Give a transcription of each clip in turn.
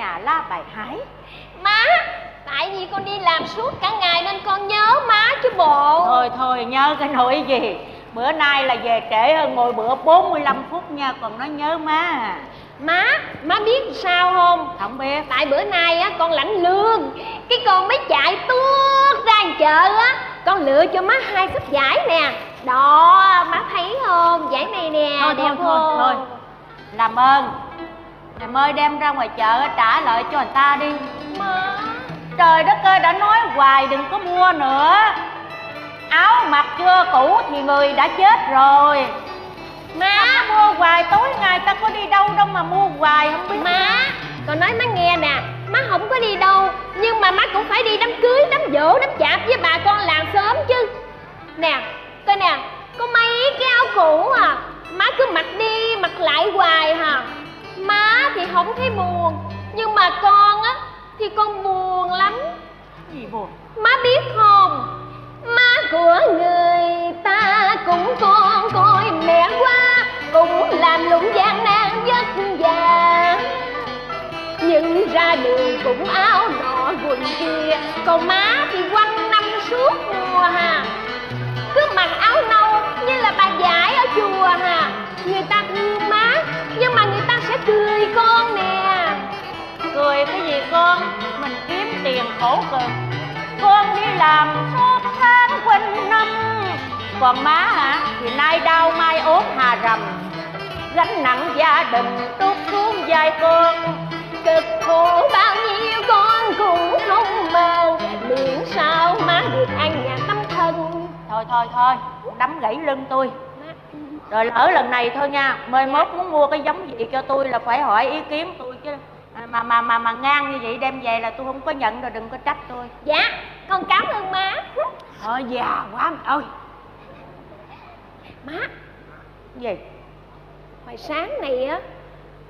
nhà la bài hái. Má, tại vì con đi làm suốt cả ngày nên con nhớ má chứ bộ. Thôi thôi, nhớ cái nỗi gì. Bữa nay là về trễ hơn mỗi bữa 45 phút nha, còn nó nhớ má. Má biết sao không? Không biết. Tại bữa nay á con lãnh lương, cái con mới chạy tuốt ra chợ á, con lựa cho má 2 cúp vải nè. Đó, má thấy không? Vải này nè, thôi, đẹp thôi, không? Thôi, thôi. Làm ơn, em ơi đem ra ngoài chợ trả lợi cho người ta đi. Má. Trời đất ơi, đã nói hoài đừng có mua nữa. Áo mặc chưa cũ thì người đã chết rồi. Má, mua hoài tối ngày ta có đi đâu đâu mà mua hoài không biết. Má, còn nói má nghe nè, má không có đi đâu, nhưng mà má cũng phải đi đám cưới, đám giỗ, đám chạp với bà con làng sớm chứ. Nè, coi nè, có mấy cái áo cũ à, má cứ mặc đi mặc lại hoài hả. Má thì không thấy buồn, nhưng mà con á thì con buồn lắm. Gì buồn? Má biết không, má của người ta cũng con coi mẹ qua, cũng làm lụng gian nan vất vả, nhưng ra đường cũng áo nọ quần kia, còn má thì quăng năm suốt mùa hà, cứ mặc áo nâu như là bà giải ở chùa hà. Người ta thương má nhưng mà người ta sẽ cười con nè. Cười cái gì con, mình kiếm tiền khổ cực, con đi làm suốt tháng quanh năm, còn má hả thì nay đau mai ốm hà rầm, gánh nặng gia đình trút xuống vai con, cực khổ bao nhiêu con cũng không màng, miễn sao má được an nhàn tâm thân. Thôi thôi thôi, đấm gãy lưng tôi. Rồi lỡ lần này thôi nha, mai mốt muốn mua cái giống gì cho tôi là phải hỏi ý kiến tôi chứ. Mà ngang như vậy đem về là tôi không có nhận rồi, đừng có trách tôi. Dạ, con cảm ơn má. Thôi già quá mày ơi. Má. Gì? Hồi sáng này á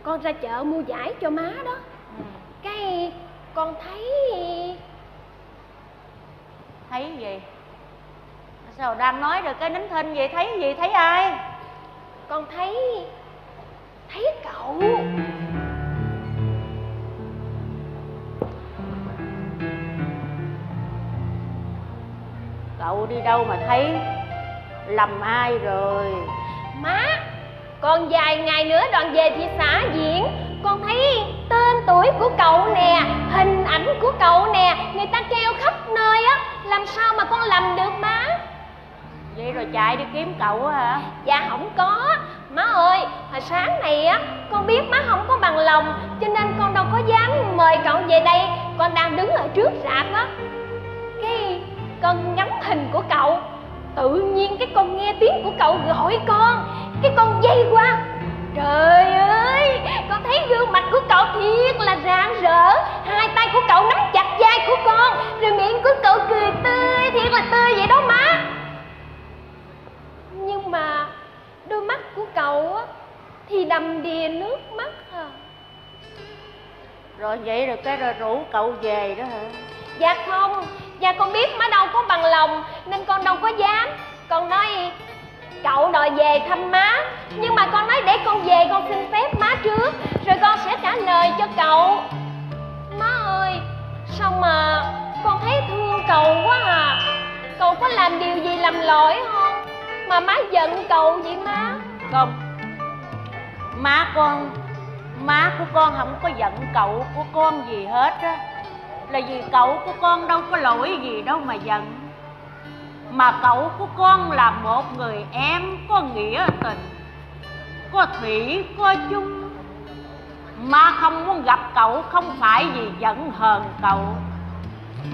con ra chợ mua vải cho má đó. Ừ. Cái con thấy. Thấy gì? Sao đang nói được cái nín thinh vậy? Thấy gì? Thấy ai? Con thấy. Thấy cậu. Cậu đi đâu mà thấy? Lầm ai rồi? Má, còn vài ngày nữa đoàn về thị xã Diễn, con thấy tên tuổi của cậu nè, hình ảnh của cậu nè, người ta kêu khắp nơi á, làm sao mà con lầm được má. Vậy rồi chạy đi kiếm cậu á hả? Dạ không có. Má ơi, hồi sáng này á con biết má không có bằng lòng cho nên con đâu có dám mời cậu về đây. Con đang đứng ở trước rạp á, cái con ngắm hình của cậu, tự nhiên cái con nghe tiếng của cậu gọi con, cái con dây qua. Trời ơi, con thấy gương mặt của cậu thiệt là rạng rỡ, hai tay của cậu nắm chặt vai của con, rồi miệng của cậu cười tươi, thiệt là tươi vậy đó má. Nhưng mà đôi mắt của cậu á thì đầm đìa nước mắt à. Rồi vậy rồi cái rồi rủ cậu về đó hả? Dạ không. Dạ con biết má đâu có bằng lòng nên con đâu có dám. Con nói cậu đòi về thăm má, nhưng mà con nói để con về con xin phép má trước, rồi con sẽ trả lời cho cậu. Má ơi, sao mà con thấy thương cậu quá à. Cậu có làm điều gì làm lỗi không mà má giận cậu vậy má? Không. Má của con không có giận cậu của con gì hết á. Là vì cậu của con đâu có lỗi gì đâu mà giận. Mà cậu của con là một người em có nghĩa tình, có thủy, có chung. Má không muốn gặp cậu không phải vì giận hờn cậu.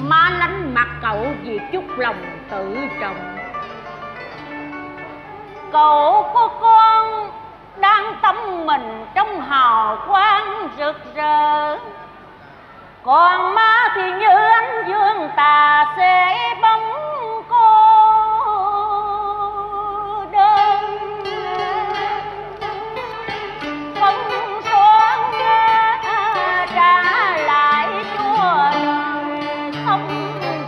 Má lánh mặt cậu vì chút lòng tự trọng. Cậu của con đang tắm mình trong hào quang rực rỡ, còn má thì như ánh dương tà sẽ bóng cô đơn. Bóng xuống trả lại chúa đời, không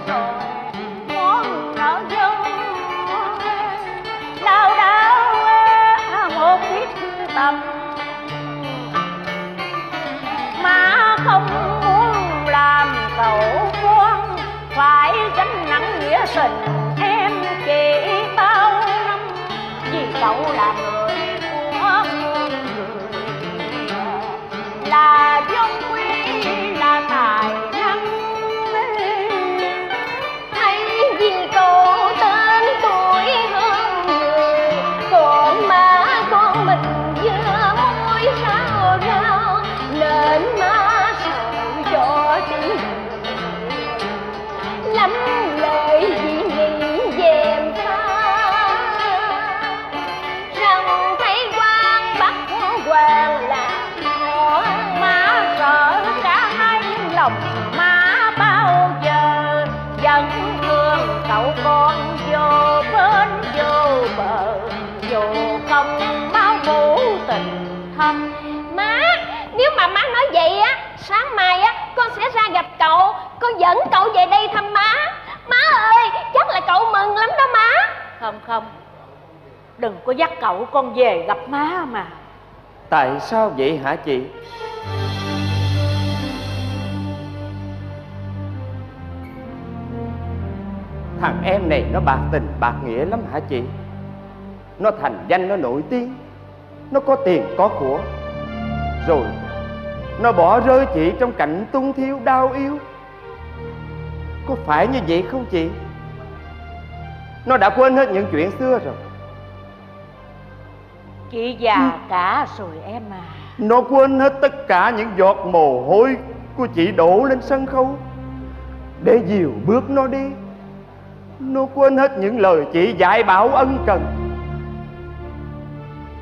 rồi muốn nở dân lao đao một ít tầm. Má không lòng má bao giờ vẫn thương cậu con vô bến vô bờ, dù không bao ngủ tình thâm. Má, nếu mà má nói vậy á, sáng mai á con sẽ ra gặp cậu, con dẫn cậu về đây thăm má. Má ơi, chắc là cậu mừng lắm đó má. Không không, đừng có dắt cậu con về gặp má mà. Tại sao vậy hả chị? Thằng em này nó bạc tình bạc nghĩa lắm hả chị? Nó thành danh, nó nổi tiếng, nó có tiền có của, rồi nó bỏ rơi chị trong cảnh tung thiếu đau yếu. Có phải như vậy không chị? Nó đã quên hết những chuyện xưa rồi. Chị già cả rồi em à. Nó quên hết tất cả những giọt mồ hôi của chị đổ lên sân khấu để dìu bước nó đi. Nó quên hết những lời chị dạy bảo ân cần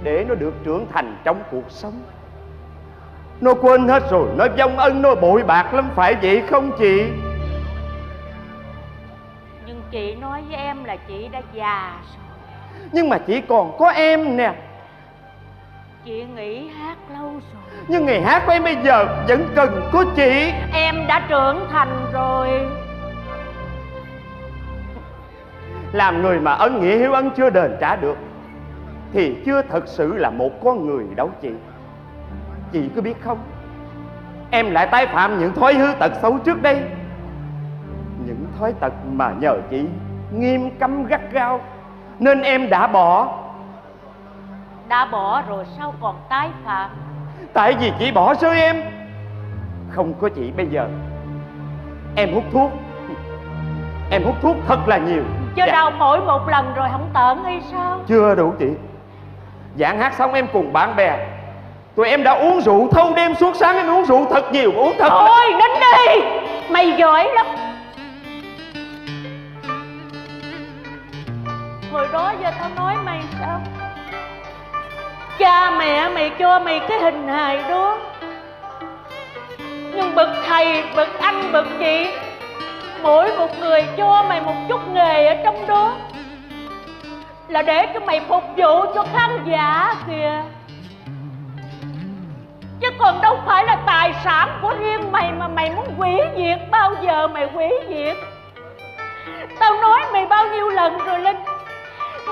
để nó được trưởng thành trong cuộc sống. Nó quên hết rồi, nó vong ân, nó bội bạc lắm, phải vậy không chị? Nhưng chị nói với em là chị đã già rồi. Nhưng mà chị còn có em nè. Chị nghỉ hát lâu rồi. Nhưng ngày hát của em bây giờ vẫn cần có chị. Em đã trưởng thành rồi. Làm người mà ân nghĩa hiếu ân chưa đền trả được thì chưa thật sự là một con người đâu chị. Chị có biết không, em lại tái phạm những thói hư tật xấu trước đây, những thói tật mà nhờ chị nghiêm cấm gắt gao nên em đã bỏ. Đã bỏ rồi sao còn tái phạm? Tại vì chị bỏ rơi em. Không có chị bây giờ em hút thuốc. Em hút thuốc thật là nhiều. Chứ đâu mỗi một lần rồi không tợn hay sao? Chưa đủ chị. Giảng hát xong em cùng bạn bè tụi em đã uống rượu thâu đêm suốt sáng. Em uống rượu thật nhiều, uống thật. Thôi đến đi, mày giỏi lắm. Hồi đó giờ tao nói mày sao? Cha mẹ mày cho mày cái hình hài đó, nhưng bậc thầy, bậc anh, bậc chị, mỗi một người cho mày một chút nghề ở trong đó là để cho mày phục vụ cho khán giả kìa, chứ còn đâu phải là tài sản của riêng mày mà mày muốn hủy diệt. Bao giờ mày hủy diệt? Tao nói mày bao nhiêu lần rồi Linh,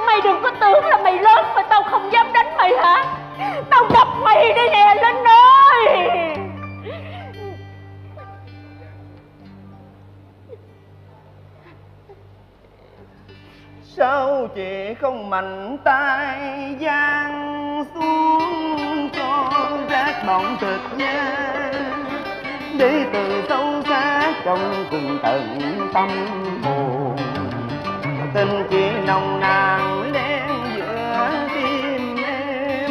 mày đừng có tưởng là mày lớn mà tao không dám đánh mày hả? Tao đập mày đây nè Linh ơi. Sao chị không mạnh tay giang xuống cho rác bọn thịt nha, đi từ sâu xa trong cùng tận tâm hồn, tình chị nồng nàn đen giữa tim em.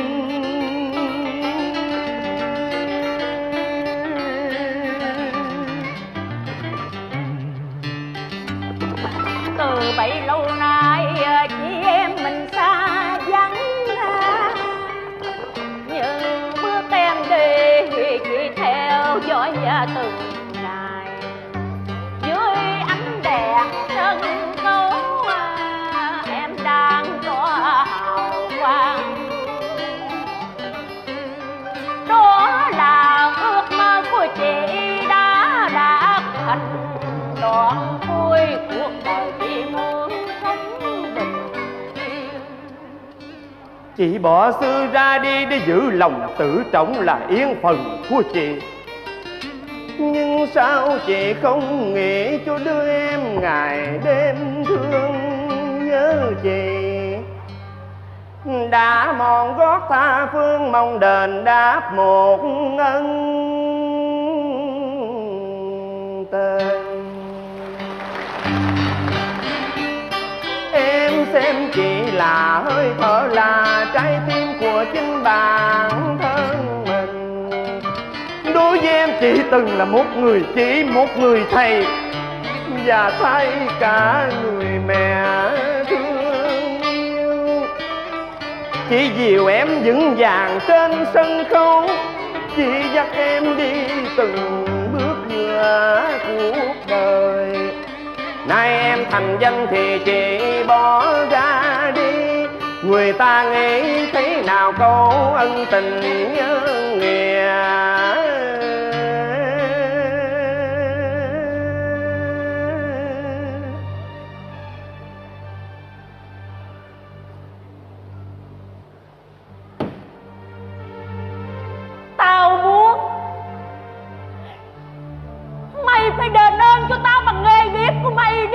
Từ bấy lâu nay chị em mình xa vắng, nhưng bước em đi chị theo dõi và từng ngày dưới ánh đèn sân khấu. Đó là ước mơ của chị đã đạt thành, đoạn vui cuộc đời chị muốn sống bình yên. Chị bỏ xưa ra đi để giữ lòng tự trọng là yên phần của chị. Nhưng sao chị không nghĩ cho đứa em ngày đêm thương nhớ chị, đã mòn gót tha phương mong đền đáp một ân tình. Em xem chị là hơi thở, là trái tim của chính bản thân mình. Đối với em, chị từng là một người chị, một người thầy và thay cả người mẹ. Chị dìu em vững vàng trên sân khấu, chị dắt em đi từng bước vừa nay em thành danh thì chị bỏ ra đi. Người ta nghĩ thế nào câu ân tình nhân nghĩa. Tao muốn mày phải đền ơn cho tao bằng nghề nghiệp của mày đi.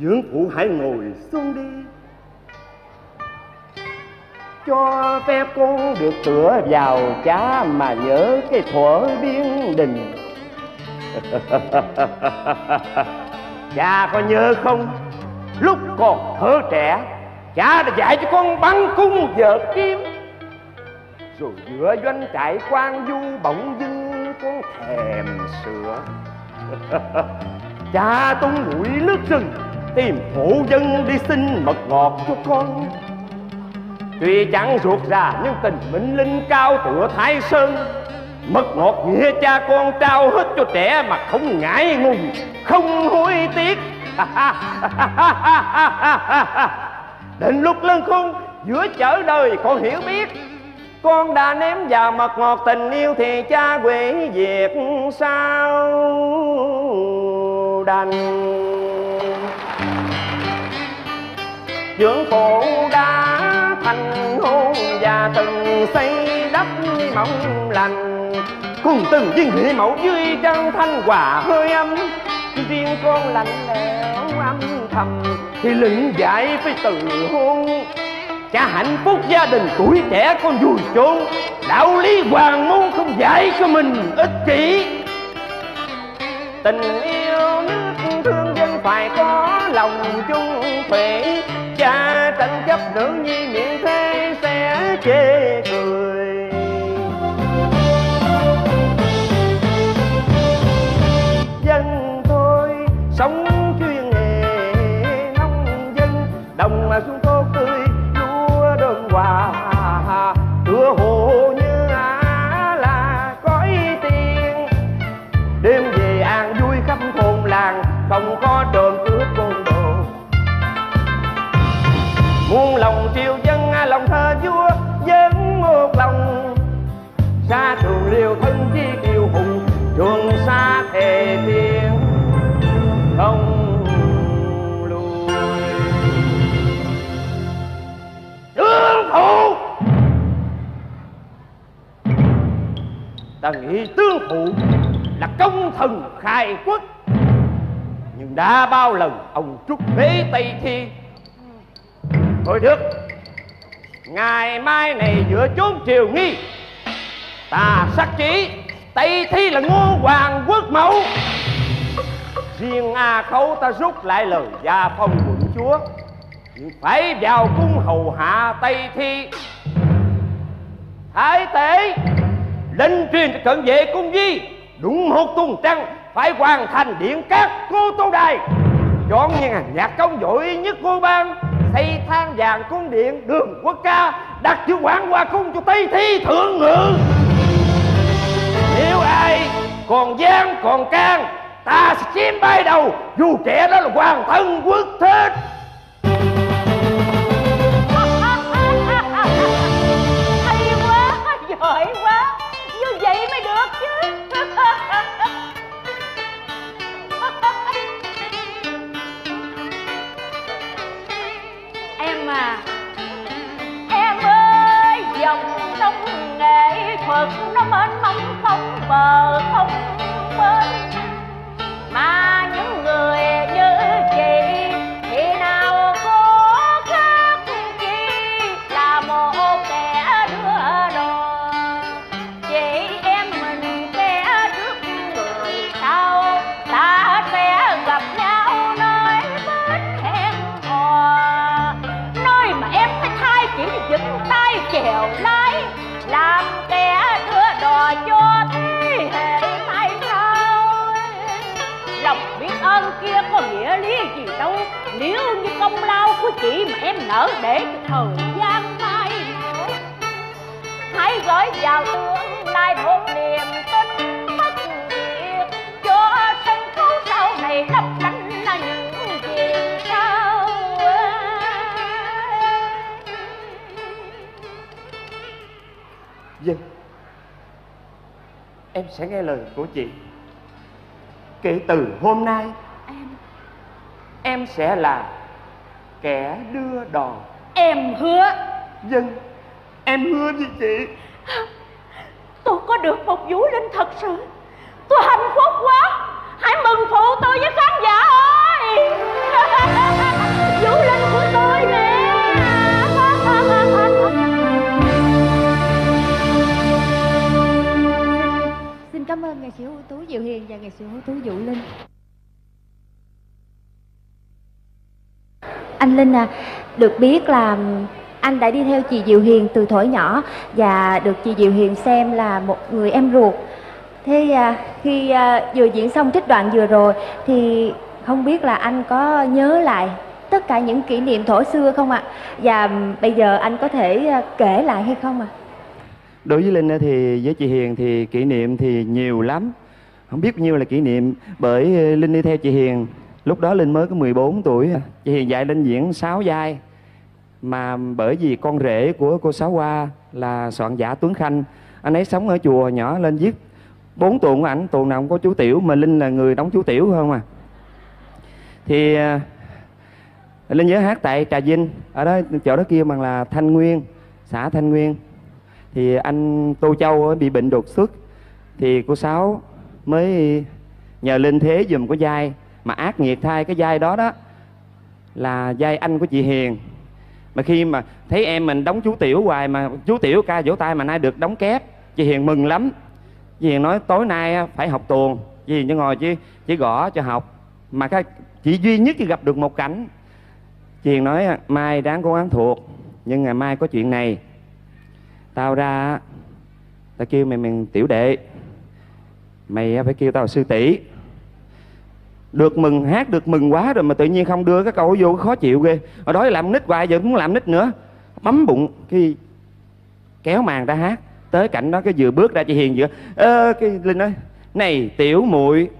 Dưỡng phụ hãy ngồi xuống đi, cho phép con được tựa vào cha mà nhớ cái thuở biên đình. Cha có nhớ không, lúc còn thơ trẻ cha đã dạy cho con bắn cung vợt kiếm, rồi giữa doanh trại quan du bỗng dưng con thèm sữa. Cha tung mũi lướt rừng tìm phụ dân đi xin mật ngọt cho con. Tuy chẳng ruột ra nhưng tình mệnh linh cao tựa Thái Sơn, mật ngọt nghĩa cha con trao hết cho trẻ mà không ngại ngùng, không hối tiếc. Đến lúc lớn khôn giữa chở đời con hiểu biết, con đã ném vào mật ngọt tình yêu thì cha quỷ diệt sao đành. Dưỡng phụ đã thành hôn và từng xây đắp mộng lành, cùng từng viên hệ mẫu duy trăng thanh hòa hơi ấm. Riêng con lạnh lẽo âm thầm thì lĩnh giải phải từ hôn. Cha hạnh phúc gia đình tuổi trẻ con vui chốn, đạo lý hoàng môn không dạy cho mình ích kỷ. Tình yêu nước thương dân phải có lòng chung thủy, cha tranh chấp nữ nhi miệng thế sẽ chê cười. Dân thôi sống chuyên nghề nông dân, đồng mà xuống tốt tươi lúa đơn hòa, tựa hồ như là cõi tiền. Đêm về an vui khắp thôn làng, không có trộm cướp côn đồ. Muôn lòng triều dân lòng thơ vua dân một lòng, xa trường liều thân chi kiều hùng, trường xa thề tiếng không lùi. Tướng phụ, ta nghĩ tướng phụ là công thần khai quốc, nhưng đã bao lần ông trút phế Tây Thi. Thôi được, ngày mai này giữa chốn triều nghi ta sắc chỉ Tây Thi là ngô hoàng quốc mẫu. Riêng A Khấu ta rút lại lời gia phong quận chúa, phải vào cung hầu hạ Tây Thi. Thái tế lệnh truyền cho cận vệ cung Di đúng một tuần trăng phải hoàn thành điện các cô Tô Đài, chọn những nhạc công giỏi nhất cô bang, xây thang vàng cung điện đường quốc ca, đặt chữ Quảng Hoa cung cho Tây Thi thượng ngự. Nếu ai còn gian còn can, ta sẽ chém bay đầu, dù trẻ đó là hoàng thân quốc thích. Hay quá, giỏi quá, như vậy mới được chứ. Mà em ơi, dòng sông nghệ thuật nó mênh mông không bờ không bến, mà những người như chị thì nào có khác chi là một kẻ đưa đò. Chị em mình kẻ trước người sau, ta sẽ gặp nhau nói vết hẹn hò. Chỉ dựng tay chèo lái làm kẻ đưa đò nếu như công lao của chị mà em nỡ để cho thời gian mai, hãy gửi vào tương lai một niềm tin bất diệt cho sân khấu sau này lấp lánh là những chuyện sau. Vâng, em sẽ nghe lời của chị. Kể từ hôm nay em sẽ là kẻ đưa đò. Em hứa. Vâng, em hứa với chị. Tôi có được một Vũ Linh thật sự, tôi hạnh phúc quá. Hãy mừng phụ tôi với khán giả ơi. Vũ Linh của tôi nè. Xin cảm ơn nghệ sĩ ưu tú Diệu Hiền và nghệ sĩ ưu tú Vũ Linh. Anh Linh à, được biết là anh đã đi theo chị Diệu Hiền từ thuở nhỏ và được chị Diệu Hiền xem là một người em ruột. Thế khi vừa diễn xong trích đoạn vừa rồi thì không biết là anh có nhớ lại tất cả những kỷ niệm thuở xưa không ạ? Và bây giờ anh có thể kể lại hay không ạ? Đối với Linh thì với chị Hiền thì kỷ niệm thì nhiều lắm. Không biết nhiêu là kỷ niệm, bởi Linh đi theo chị Hiền lúc đó Linh mới có 14 tuổi. Chị Hiền dạy Linh diễn 6 vai. Mà bởi vì con rể của cô Sáu Hoa là soạn giả Tuấn Khanh, anh ấy sống ở chùa nhỏ, lên viết 4 tuồng của ảnh, tuồng nào cũng có chú tiểu, mà Linh là người đóng chú tiểu không à. Thì Linh nhớ hát tại Trà Vinh, ở đó chỗ đó kia bằng là Thanh Nguyên, xã Thanh Nguyên. Thì anh Tô Châu bị bệnh đột xuất, thì cô Sáu mới nhờ Linh thế dùm có vai. Mà ác nghiệt thay cái vai đó đó là vai anh của chị Hiền. Mà khi mà thấy em mình đóng chú tiểu hoài, mà chú tiểu ca vỗ tay mà nay được đóng kép, chị Hiền mừng lắm. Chị Hiền nói tối nay phải học tuồng, chị Hiền cho ngồi chỉ gõ cho học. Mà cái chị duy nhất chỉ gặp được một cảnh, chị Hiền nói mai ráng cố gắng thuộc, nhưng ngày mai có chuyện này, tao ra tao kêu mày mình tiểu đệ, mày phải kêu tao sư tỷ. Được mừng, hát được mừng quá rồi mà tự nhiên không đưa cái câu vô, khó chịu ghê. Ở đó làm nít hoài, giờ muốn làm nít nữa. Bấm bụng, cái kéo màn ra hát. Tới cảnh đó, cái vừa bước ra chị Hiền vừa cái Linh nói, này tiểu muội.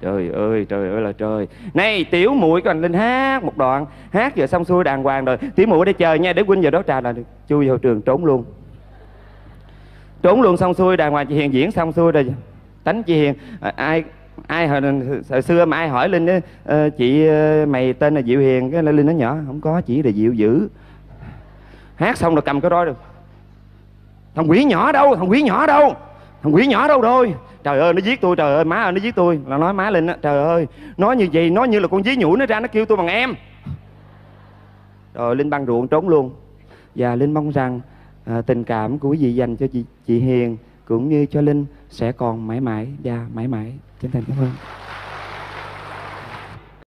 Trời ơi là trời. Này tiểu muội, còn Linh hát một đoạn. Hát giờ xong xuôi đàng hoàng rồi, tiểu muội để chờ nha, để huynh giờ đó trà là chui vào trường trốn luôn. Trốn luôn xong xuôi đàng hoàng, chị Hiền diễn xong xuôi rồi. Tánh chị Hiền, ai hồi xưa mà ai hỏi Linh đó, chị mày tên là Diệu Hiền, cái Linh nó nhỏ không có, chỉ là Diệu Dữ. Hát xong rồi cầm cái roi được, thằng quỷ nhỏ đâu, thằng quỷ nhỏ đâu, thằng quỷ nhỏ đâu rồi, trời ơi nó giết tôi, trời ơi má ơi nó giết tôi, là nói má Linh đó, trời ơi nó như vậy, nó như là con dí nhủi nó ra nó kêu tôi bằng em. Rồi Linh băng ruộng trốn luôn. Và Linh mong rằng tình cảm của quý vị dành cho chị Hiền cũng như cho Linh sẽ còn mãi mãi và mãi mãi. Chân thành cảm ơn.